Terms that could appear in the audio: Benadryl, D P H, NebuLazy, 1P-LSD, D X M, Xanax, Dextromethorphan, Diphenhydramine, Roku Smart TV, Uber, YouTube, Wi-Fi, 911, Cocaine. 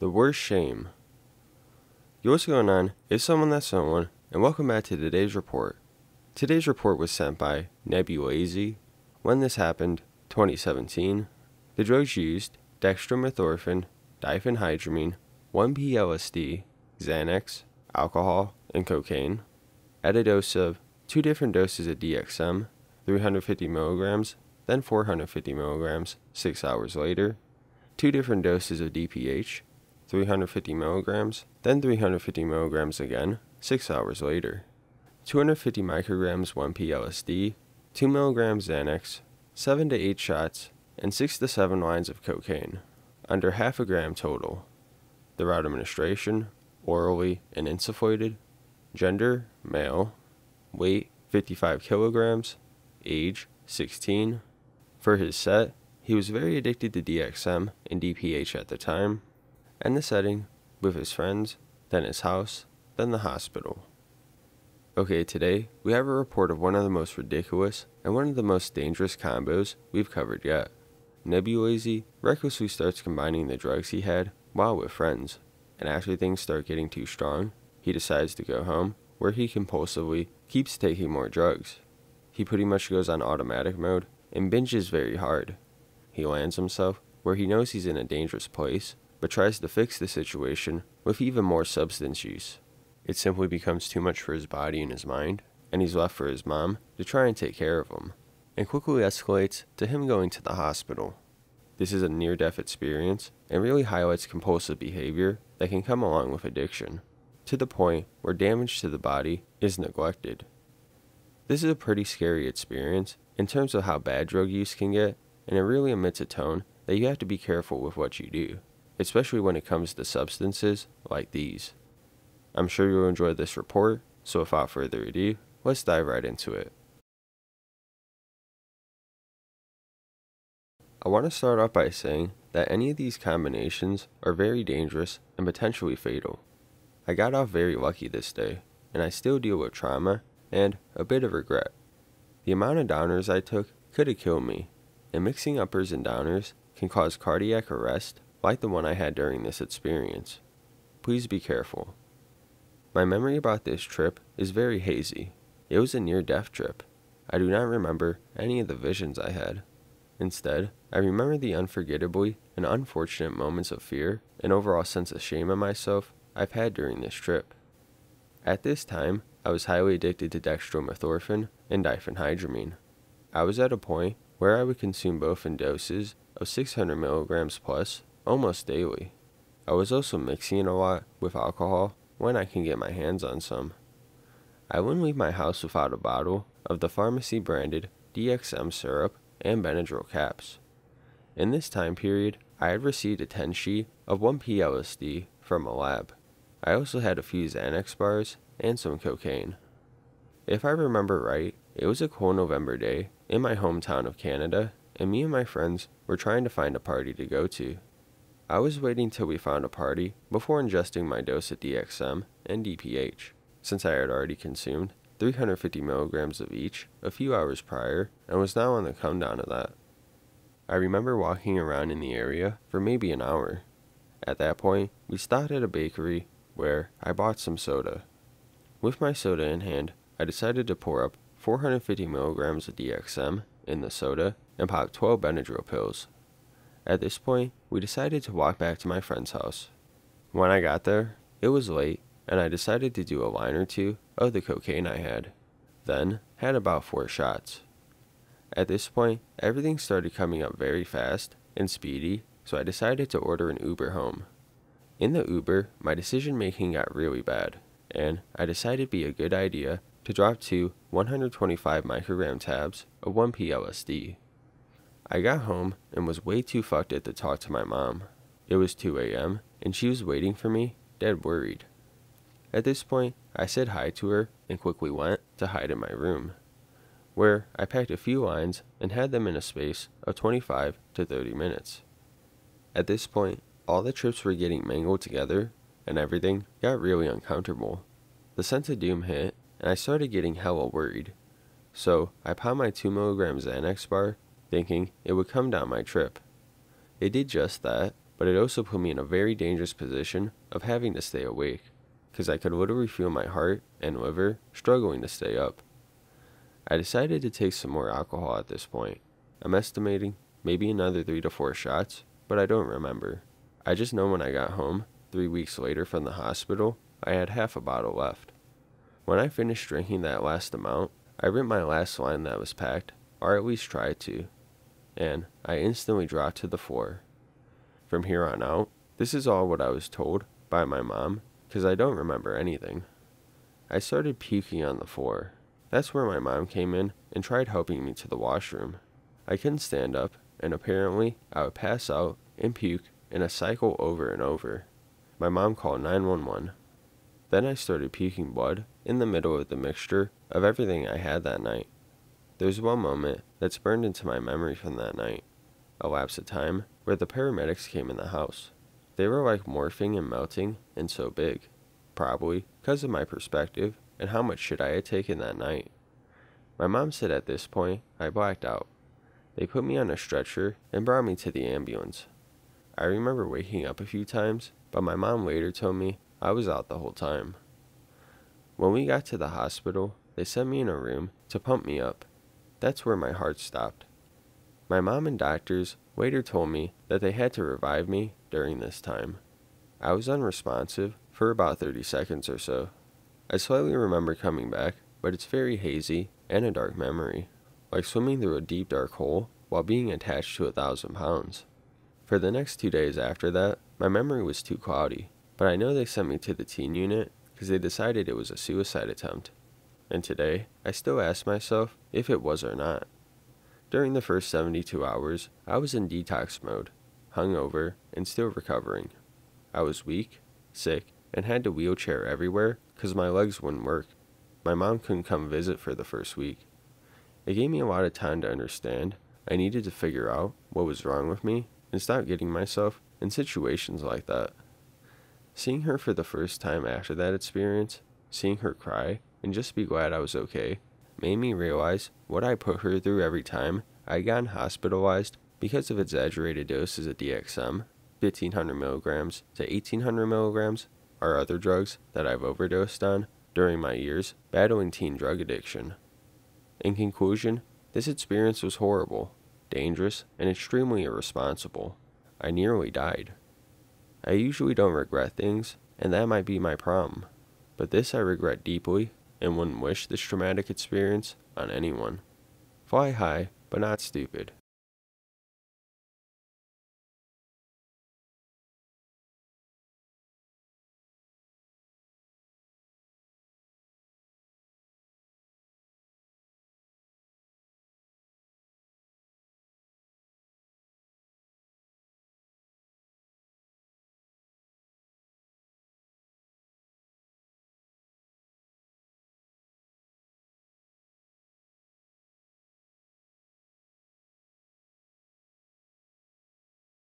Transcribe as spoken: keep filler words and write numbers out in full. The worst shame. Yo, what's going on? It's someone that's someone, and welcome back to today's report. Today's report was sent by NebuLazy. When this happened, twenty seventeen, the drugs used: dextromethorphan, diphenhydramine, one P L S D, Xanax, alcohol, and cocaine, at a dose of two different doses of D X M, three hundred fifty milligrams, then four hundred fifty milligrams, six hours later, two different doses of D P H, three hundred fifty milligrams, then three hundred fifty milligrams again, six hours later, two hundred fifty micrograms one P L S D, two milligrams Xanax, seven to eight shots, and six to seven lines of cocaine, under half a gram total. The route administration: orally and insufflated. Gender: male. Weight: fifty-five kilograms. Age: sixteen. For his set, he was very addicted to D X M and D P H at the time, and the setting: with his friends, then his house, then the hospital. Okay, today we have a report of one of the most ridiculous and one of the most dangerous combos we've covered yet. NebuLazy recklessly starts combining the drugs he had while with friends, and after things start getting too strong, he decides to go home, where he compulsively keeps taking more drugs. He pretty much goes on automatic mode and binges very hard. He lands himself where he knows he's in a dangerous place, but tries to fix the situation with even more substance use. It simply becomes too much for his body and his mind, and he's left for his mom to try and take care of him, and quickly escalates to him going to the hospital. This is a near-death experience and really highlights compulsive behavior that can come along with addiction, to the point where damage to the body is neglected. This is a pretty scary experience in terms of how bad drug use can get, and it really emits a tone that you have to be careful with what you do, especially when it comes to substances like these. I'm sure you'll enjoy this report, so without further ado, let's dive right into it. I want to start off by saying that any of these combinations are very dangerous and potentially fatal. I got off very lucky this day, and I still deal with trauma and a bit of regret. The amount of downers I took could have killed me, and mixing uppers and downers can cause cardiac arrest like the one I had during this experience. Please be careful. My memory about this trip is very hazy. It was a near-death trip. I do not remember any of the visions I had. Instead, I remember the unforgettably and unfortunate moments of fear and overall sense of shame in myself I've had during this trip. At this time, I was highly addicted to dextromethorphan and diphenhydramine. I was at a point where I would consume both in doses of six hundred milligrams plus almost daily. I was also mixing it a lot with alcohol when I can get my hands on some. I wouldn't leave my house without a bottle of the pharmacy-branded D X M syrup and Benadryl caps. In this time period, I had received a ten sheet of one P L S D from a lab. I also had a few Xanax bars and some cocaine. If I remember right, it was a cold November day in my hometown of Canada, and me and my friends were trying to find a party to go to. I was waiting till we found a party before ingesting my dose of D X M and D P H, since I had already consumed three hundred fifty milligrams of each a few hours prior and was now on the come down of that. I remember walking around in the area for maybe an hour. At that point, we stopped at a bakery where I bought some soda. With my soda in hand, I decided to pour up four hundred fifty milligrams of D X M in the soda and pop twelve Benadryl pills. At this point, we decided to walk back to my friend's house. When I got there, it was late, and I decided to do a line or two of the cocaine I had, then had about four shots. At this point, everything started coming up very fast and speedy, so I decided to order an Uber home. In the Uber, my decision making got really bad, and I decided it'd be a good idea to drop two one hundred twenty-five microgram tabs of one P L S D. I got home and was way too fucked up to talk to my mom. It was two A M and she was waiting for me, dead worried. At this point, I said hi to her and quickly went to hide in my room, where I packed a few lines and had them in a space of twenty-five to thirty minutes. At this point, all the trips were getting mangled together and everything got really uncomfortable. The sense of doom hit and I started getting hella worried. So I popped my two milligram Xanax bar, thinking it would come down my trip. It did just that, but it also put me in a very dangerous position of having to stay awake, because I could literally feel my heart and liver struggling to stay up. I decided to take some more alcohol at this point. I'm estimating maybe another three to four shots, but I don't remember. I just know when I got home, three weeks later from the hospital, I had half a bottle left. When I finished drinking that last amount, I ripped my last line that was packed, or at least tried to, and I instantly dropped to the floor. From here on out, this is all what I was told by my mom, because I don't remember anything. I started puking on the floor. That's where my mom came in and tried helping me to the washroom. I couldn't stand up, and apparently I would pass out and puke in a cycle over and over. My mom called nine one one. Then I started puking blood in the middle of the mixture of everything I had that night. There's one moment that's burned into my memory from that night, a lapse of time where the paramedics came in the house. They were like morphing and melting and so big, probably because of my perspective and how much shit I had taken that night. My mom said at this point I blacked out. They put me on a stretcher and brought me to the ambulance. I remember waking up a few times, but my mom later told me I was out the whole time. When we got to the hospital, they sent me in a room to pump me up. That's where my heart stopped. My mom and doctors later told me that they had to revive me during this time. I was unresponsive for about thirty seconds or so. I slightly remember coming back, but it's very hazy and a dark memory, like swimming through a deep dark hole while being attached to a thousand pounds. For the next two days after that, my memory was too cloudy, but I know they sent me to the teen unit because they decided it was a suicide attempt. And today, I still ask myself if it was or not. During the first seventy-two hours, I was in detox mode, hungover, and still recovering. I was weak, sick, and had to wheelchair everywhere because my legs wouldn't work. My mom couldn't come visit for the first week. It gave me a lot of time to understand I needed to figure out what was wrong with me and stop getting myself in situations like that. Seeing her for the first time after that experience, seeing her cry, and just be glad I was okay, made me realize what I put her through every time I got hospitalized because of exaggerated doses of D X M, fifteen hundred milligrams to eighteen hundred milligrams, or other drugs that I've overdosed on during my years battling teen drug addiction. In conclusion, this experience was horrible, dangerous, and extremely irresponsible. I nearly died. I usually don't regret things, and that might be my problem, but this I regret deeply and wouldn't wish this traumatic experience on anyone. Fly high, but not stupid.